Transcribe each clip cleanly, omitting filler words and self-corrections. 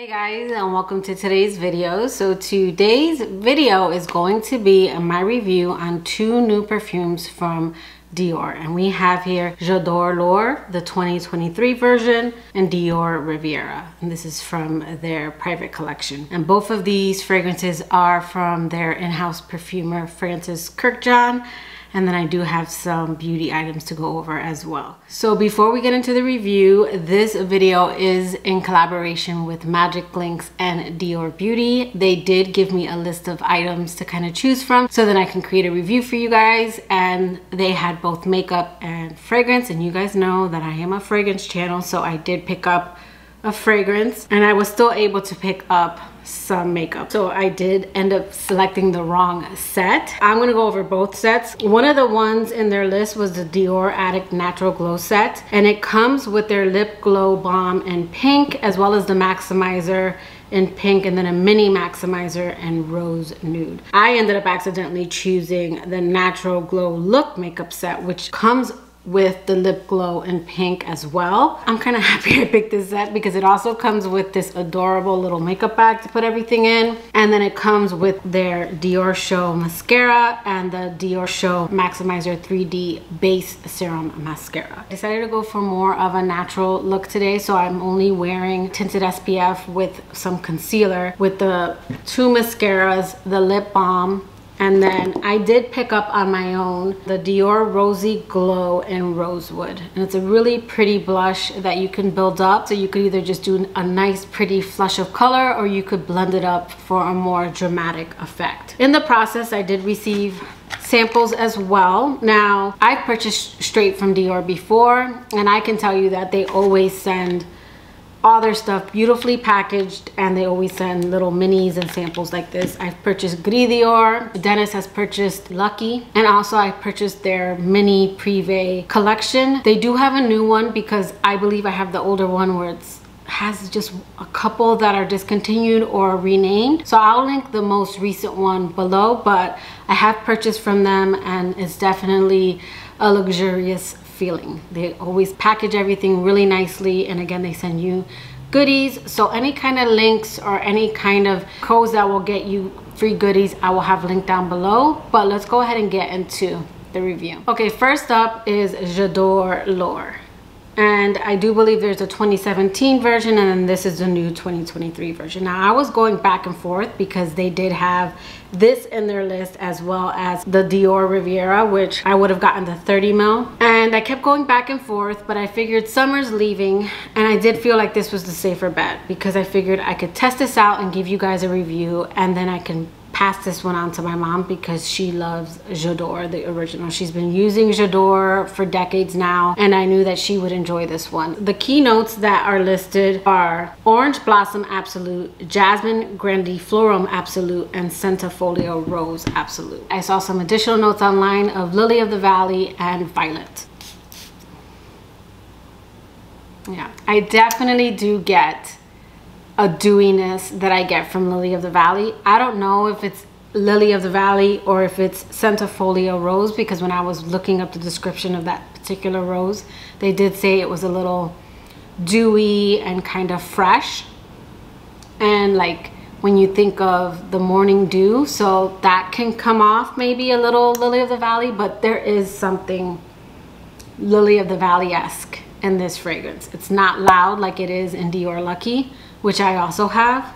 Hey guys, and welcome to today's video. So today's video is going to be my review on two new perfumes from Dior, and we have here J'Adore L'Or, the 2023 version, and Dior Riviera, and this is from their private collection. And both of these fragrances are from their in-house perfumer Francis Kurkdjian, and then I do have some beauty items to go over as well. So before we get into the review, this video is in collaboration with Magic Links and Dior Beauty. They did give me a list of items to kind of choose from so then I can create a review for you guys, and they had both makeup and fragrance, and you guys know that I am a fragrance channel, so I did pick up a fragrance and I was still able to pick up some makeup, so I did end up selecting the wrong set. I'm gonna go over both sets. One of the ones in their list was the Dior Addict Natural Glow Set, and it comes with their Lip Glow Balm in pink, as well as the Maximizer in pink, and then a mini Maximizer and rose nude. I ended up accidentally choosing the Natural Glow Look makeup set, which comes with the lip glow in pink as well. I'm kind of happy I picked this set because it also comes with this adorable little makeup bag to put everything in, and then it comes with their Dior Show mascara and the Dior Show Maximizer 3D base serum mascara. I decided to go for more of a natural look today, so I'm only wearing tinted SPF with some concealer, with the two mascaras, the lip balm, and then I did pick up on my own the Dior Rosy Glow in Rosewood. And it's a really pretty blush that you can build up. So you could either just do a nice pretty flush of color, or you could blend it up for a more dramatic effect. In the process, I did receive samples as well. Now, I've purchased straight from Dior before, and I can tell you that they always send all their stuff beautifully packaged, and they always send little minis and samples like this. I've purchased Gris Dior, Dennis has purchased Lucky, and also I purchased their mini Privé collection. They do have a new one because I believe I have the older one where it's has just a couple that are discontinued or renamed, so I'll link the most recent one below, but I have purchased from them, and it's definitely a luxurious feeling. They always package everything really nicely, and again, they send you goodies, so any kind of links or any kind of codes that will get you free goodies, I will have linked down below. But let's go ahead and get into the review. Okay, first up is J'Adore L'Or, and I do believe there's a 2017 version, and then this is the new 2023 version. Now, I was going back and forth because they did have this in their list, as well as the Dior Riviera, which I would have gotten the 30 ml, and I kept going back and forth, but I figured summer's leaving, and I did feel like this was the safer bet because I figured I could test this out and give you guys a review, and then I can pass this one on to my mom because she loves J'Adore, the original. She's been using J'Adore for decades now, and I knew that she would enjoy this one. The keynotes that are listed are Orange Blossom Absolute, Jasmine Grandiflorum Absolute, and Centifolia Rose Absolute. I saw some additional notes online of Lily of the Valley and Violet. Yeah, I definitely do get a dewiness that I get from Lily of the Valley. I don't know if it's Lily of the Valley or if it's Centifolia Rose, because when I was looking up the description of that particular rose, they did say it was a little dewy and kind of fresh, and like when you think of the morning dew, so that can come off maybe a little Lily of the Valley, but there is something Lily of the Valley-esque in this fragrance. It's not loud like it is in Dior Lucky, which I also have,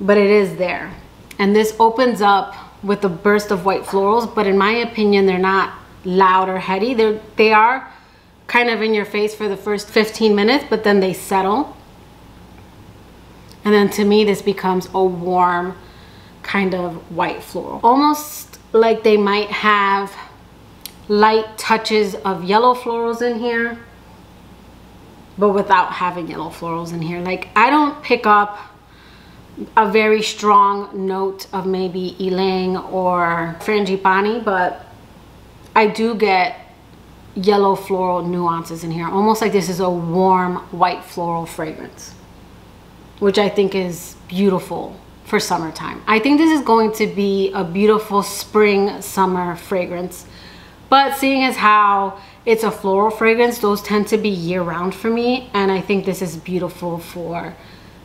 but it is there. And this opens up with a burst of white florals, but in my opinion, they're not loud or heady. They are kind of in your face for the first 15 minutes, but then they settle. And then to me, this becomes a warm kind of white floral. Almost like they might have light touches of yellow florals in here, but without having yellow florals in here. Like, I don't pick up a very strong note of maybe Ylang or Frangipani, but I do get yellow floral nuances in here. Almost like this is a warm white floral fragrance, which I think is beautiful for summertime. I think this is going to be a beautiful spring summer fragrance, but seeing as how it's a floral fragrance, those tend to be year-round for me, and I think this is beautiful for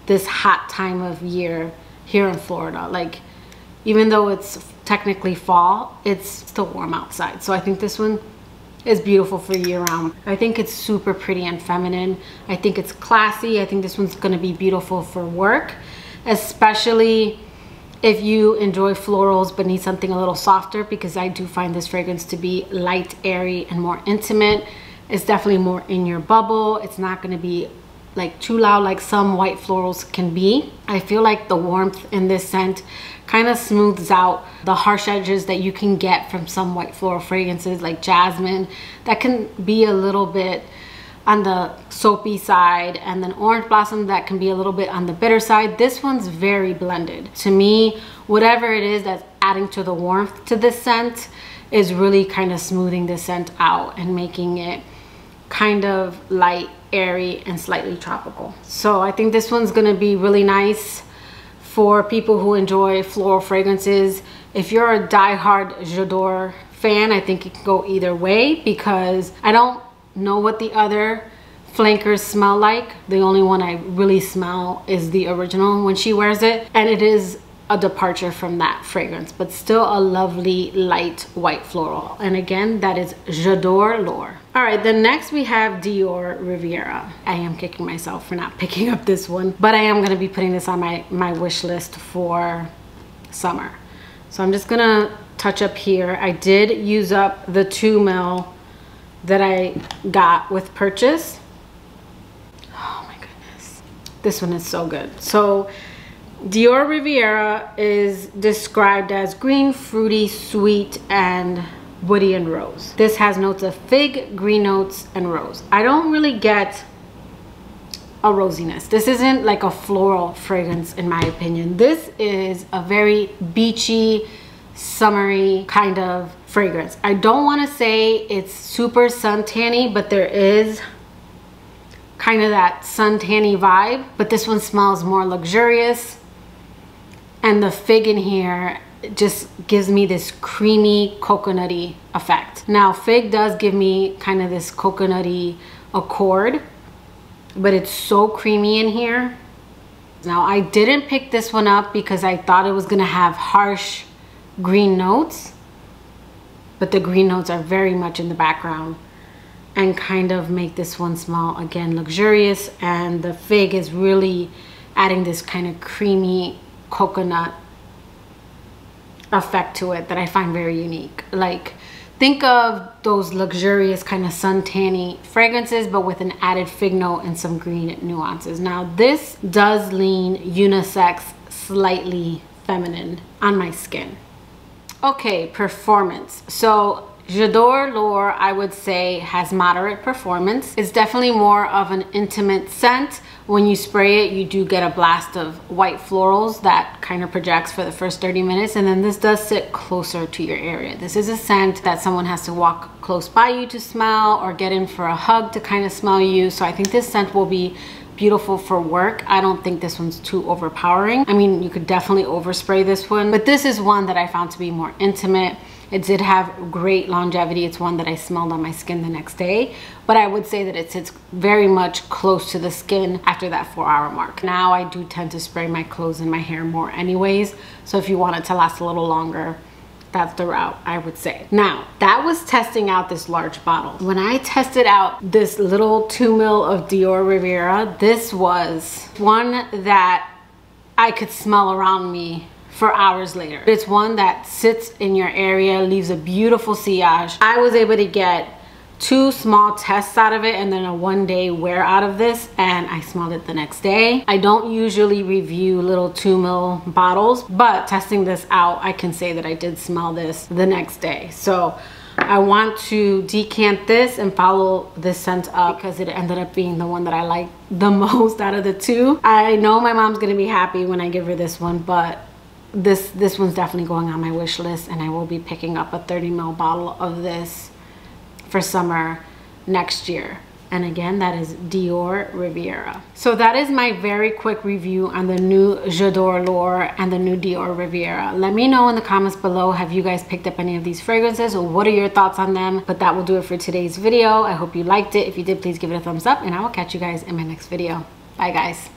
this hot time of year here in Florida. Like, even though it's technically fall, it's still warm outside. So I think this one is beautiful for year round. I think it's super pretty and feminine. I think it's classy. I think this one's gonna be beautiful for work, especially if you enjoy florals but need something a little softer, because I do find this fragrance to be light, airy, and more intimate. It's definitely more in your bubble. It's not going to be like too loud like some white florals can be. I feel like the warmth in this scent kind of smooths out the harsh edges that you can get from some white floral fragrances like jasmine, that can be a little bit on the soapy side, and then orange blossom that can be a little bit on the bitter side. This one's very blended. To me, whatever it is that's adding to the warmth to this scent is really kind of smoothing this scent out and making it kind of light, airy, and slightly tropical. So I think this one's gonna be really nice for people who enjoy floral fragrances. If you're a diehard J'Adore fan, I think it can go either way, because I don't know what the other flankers smell like. The only one I really smell is the original when she wears it, and it is a departure from that fragrance, but still a lovely light white floral. And again, that is J'Adore L'Or. All right, then next we have Dior Riviera. I am kicking myself for not picking up this one, but I am going to be putting this on my wish list for summer. So I'm just gonna touch up here. I did use up the 2 ml that I got with purchase. Oh my goodness, this one is so good. So Dior Riviera is described as green, fruity, sweet, and woody and rose. This has notes of fig, green notes, and rose. I don't really get a rosiness. This isn't like a floral fragrance in my opinion. This is a very beachy, summery kind of fragrance. I don't want to say it's super suntanny, but there is kind of that suntanny vibe. But this one smells more luxurious, and the fig in here just gives me this creamy coconutty effect. Now fig does give me kind of this coconutty accord, but it's so creamy in here. Now I didn't pick this one up because I thought it was gonna have harsh green notes, but the green notes are very much in the background and kind of make this one smell again luxurious, and the fig is really adding this kind of creamy coconut effect to it that I find very unique. Like, think of those luxurious kind of suntanny fragrances, but with an added fig note and some green nuances. Now this does lean unisex, slightly feminine on my skin. Okay, performance. So J'Adore L'Or, I would say, has moderate performance. It's definitely more of an intimate scent. When you spray it, you do get a blast of white florals that kind of projects for the first 30 minutes, and then this does sit closer to your area. This is a scent that someone has to walk close by you to smell, or get in for a hug to kind of smell you. So I think this scent will be beautiful for work. I don't think this one's too overpowering. I mean, you could definitely overspray this one, but this is one that I found to be more intimate. It did have great longevity. It's one that I smelled on my skin the next day, but I would say that it sits very much close to the skin after that 4-hour mark. Now I do tend to spray my clothes and my hair more anyways, so if you want it to last a little longer, that's the route I would say. Now, that was testing out this large bottle. When I tested out this little 2 ml of Dior Riviera, this was one that I could smell around me for hours later. It's one that sits in your area, leaves a beautiful sillage. I was able to get 2 small tests out of it and then a 1-day wear out of this, and I smelled it the next day. I don't usually review little 2 ml bottles, but testing this out, I can say that I did smell this the next day. So I want to decant this and follow this scent up because it ended up being the one that I like the most out of the 2. I know my mom's gonna be happy when I give her this one, but this one's definitely going on my wish list, and I will be picking up a 30 ml bottle of this for summer next year. And again, that is Dior Riviera. So that is my very quick review on the new J'Adore L'Or and the new Dior Riviera. Let me know in the comments below, have you guys picked up any of these fragrances, or what are your thoughts on them? But that will do it for today's video. I hope you liked it. If you did, please give it a thumbs up, and I will catch you guys in my next video. Bye guys.